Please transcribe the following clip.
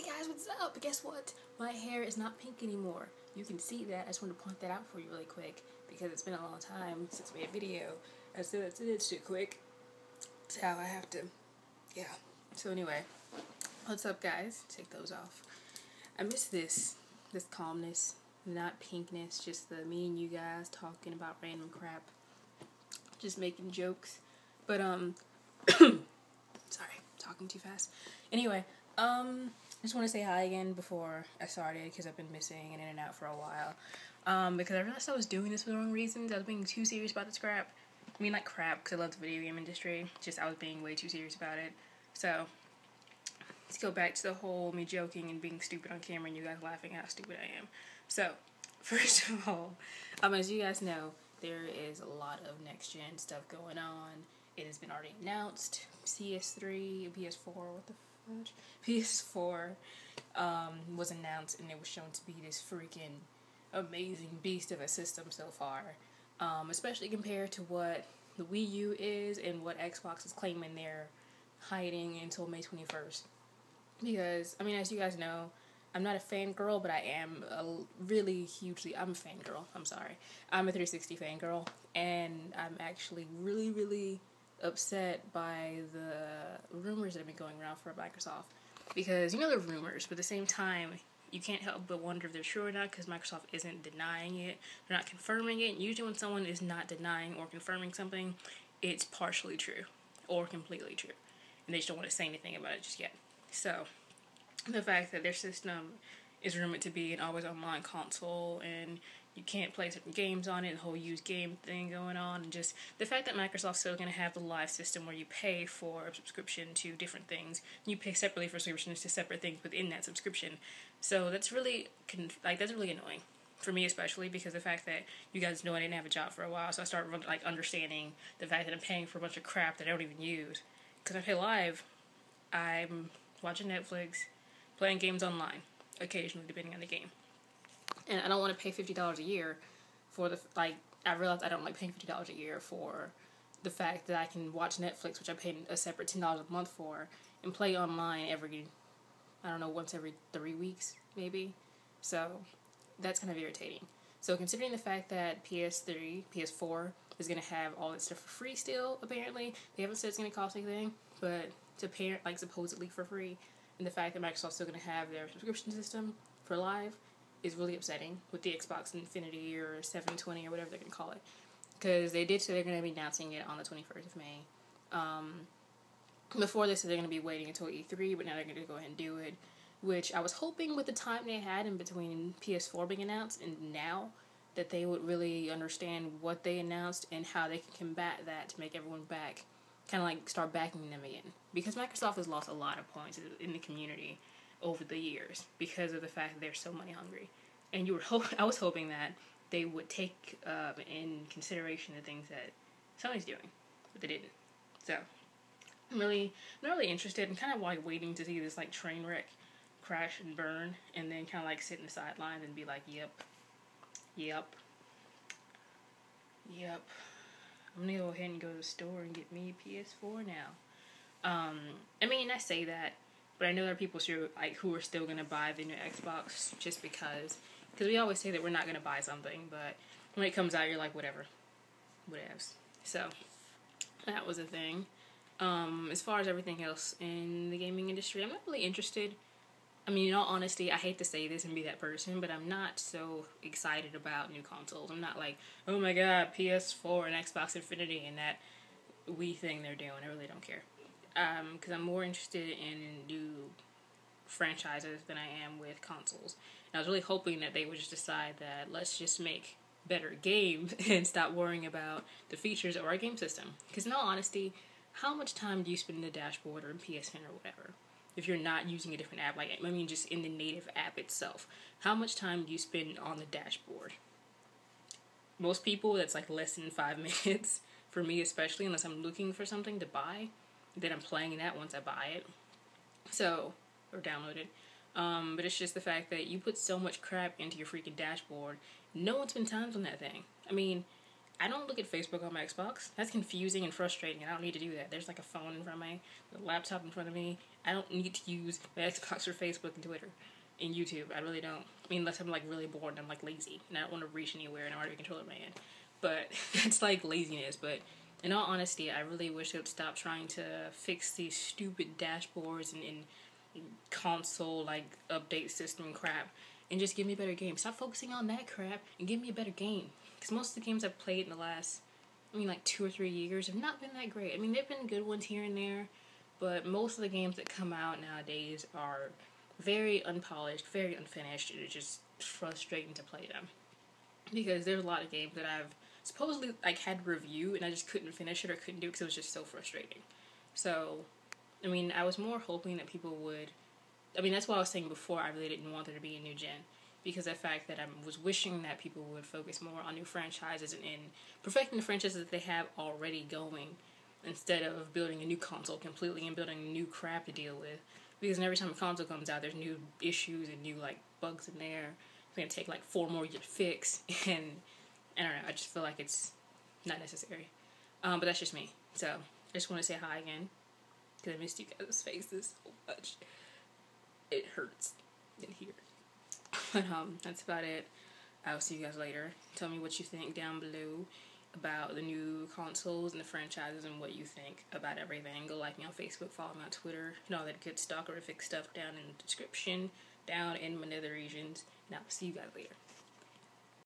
Hey guys, what's up? Guess what? My hair is not pink anymore. You can see that. I just wanted to point that out for you really quick because it's been a long time since we made a video. I said it's too quick. So I have to, yeah. So anyway, what's up guys? Take those off. I miss this calmness, not pinkness, just the me and you guys talking about random crap, just making jokes. But sorry, talking too fast. Anyway, I just want to say hi again before I started because I've been missing an In-N-Out for a while. Because I realized I was doing this for the wrong reasons. I was being too serious about this crap. I mean, like crap, because I love the video game industry. Just I was being way too serious about it. So let's go back to the whole me joking and being stupid on camera and you guys laughing at how stupid I am. So first of all, as you guys know, there is a lot of next-gen stuff going on. It has been already announced. PS3, PS4, what the fudge? PS4 was announced and it was shown to be this freaking amazing beast of a system so far. Especially compared to what the Wii U is and what Xbox is claiming they're hiding until May 21st. Because, I mean, as you guys know, I'm not a fangirl, but I am I'm a fangirl. I'm sorry. I'm a 360 fangirl, and I'm actually really, really upset by the rumors that have been going around for Microsoft. Because, you know, they're rumors, but at the same time, you can't help but wonder if they're true or not, because Microsoft isn't denying it. They're not confirming it. Usually when someone is not denying or confirming something, it's partially true or completely true. And they just don't want to say anything about it just yet. So, the fact that their system is rumored to be an always online console and you can't play certain games on it, and the whole used game thing going on, and just the fact that Microsoft's still going to have the live system where you pay for a subscription to different things, you pay separately for subscriptions to separate things within that subscription. So that's really, that's really annoying. For me especially, because the fact that you guys know I didn't have a job for a while, so I started like understanding the fact that I'm paying for a bunch of crap that I don't even use. Because I pay live, I'm watching Netflix, playing games online, occasionally depending on the game. And I don't want to pay $50 a year for the, like, I realized I don't like paying $50 a year for the fact that I can watch Netflix, which I paid a separate $10 a month for, and play online every, I don't know, once every 3 weeks, maybe. So that's kind of irritating. So considering the fact that PS3, PS4 is going to have all that stuff for free still, apparently, they haven't said it's going to cost anything, but it's apparent, like, supposedly for free, and the fact that Microsoft's still going to have their subscription system for live is really upsetting with the Xbox Infinity or 720 or whatever they're going to call it. Because they did say they're going to be announcing it on the 21st of May. Before they said they're going to be waiting until E3, but now they're going to go ahead and do it. Which I was hoping with the time they had in between PS4 being announced and now that they would really understand what they announced and how they can combat that to make everyone back, kind of like start backing them again. Because Microsoft has lost a lot of points in the community over the years because of the fact that they're so money hungry. And I was hoping that they would take in consideration the things that Sony's doing, but they didn't. So I'm not really interested and kind of like waiting to see this like train wreck crash and burn and then kind of like sit in the sidelines and be like, yep. I'm gonna go ahead and go to the store and get me a PS4 now. I mean, I say that, but I know there are people like who are still gonna buy the new Xbox just because we always say that we're not gonna buy something, but when it comes out, you're like whatevs. So that was a thing. As far as everything else in the gaming industry, I'm not really interested. I mean, in all honesty, I hate to say this and be that person, but I'm not so excited about new consoles. I'm not like, oh my god, PS4 and Xbox Infinity and that Wii thing they're doing. I really don't care. Because I'm more interested in new franchises than I am with consoles. And I was really hoping that they would just decide that let's just make better games and stop worrying about the features of our game system. Because in all honesty, how much time do you spend in the dashboard or in PSN or whatever? If you're not using a different app, like, I mean, just in the native app itself, how much time do you spend on the dashboard? Most people, that's like less than 5 minutes. For me especially, unless I'm looking for something to buy, then I'm playing that once I buy it, so, or download it. But it's just the fact that you put so much crap into your freaking dashboard. No one spends time on that thing. I mean, I don't look at Facebook on my Xbox. That's confusing and frustrating, and I don't need to do that. There's like a phone in front of me, a laptop in front of me. I don't need to use Xbox or Facebook and Twitter and YouTube. I really don't. I mean, unless I'm like really bored and I'm like lazy and I don't want to reach anywhere and I already have a controller in my hand. But that's like laziness. But in all honesty, I really wish they would stop trying to fix these stupid dashboards and console like update system crap and just give me a better game. Stop focusing on that crap and give me a better game. Because most of the games I've played in the last, I mean, like 2 or 3 years have not been that great. I mean, they've been good ones here and there, but most of the games that come out nowadays are very unpolished, very unfinished, and it's just frustrating to play them. Because there's a lot of games that I've supposedly like had to review and I just couldn't finish it or couldn't do it because it was just so frustrating. So, I mean, I was more hoping that people would, I mean, that's why I was saying before I really didn't want there to be a new gen. Because the fact that I was wishing that people would focus more on new franchises and perfecting the franchises that they have already going instead of building a new console completely and building new crap to deal with. Because every time a console comes out, there's new issues and new like bugs in there. It's going to take like 4 more years to fix. And I don't know, I just feel like it's not necessary. But that's just me. So I just want to say hi again. Because I missed you guys' faces so much. It hurts in here. But that's about it. I'll see you guys later. Tell me what you think down below about the new consoles and the franchises and what you think about everything. Go like me on Facebook, follow me on Twitter, and all that good stalkerific stuff down in the description, down in my nether regions. And I'll see you guys later.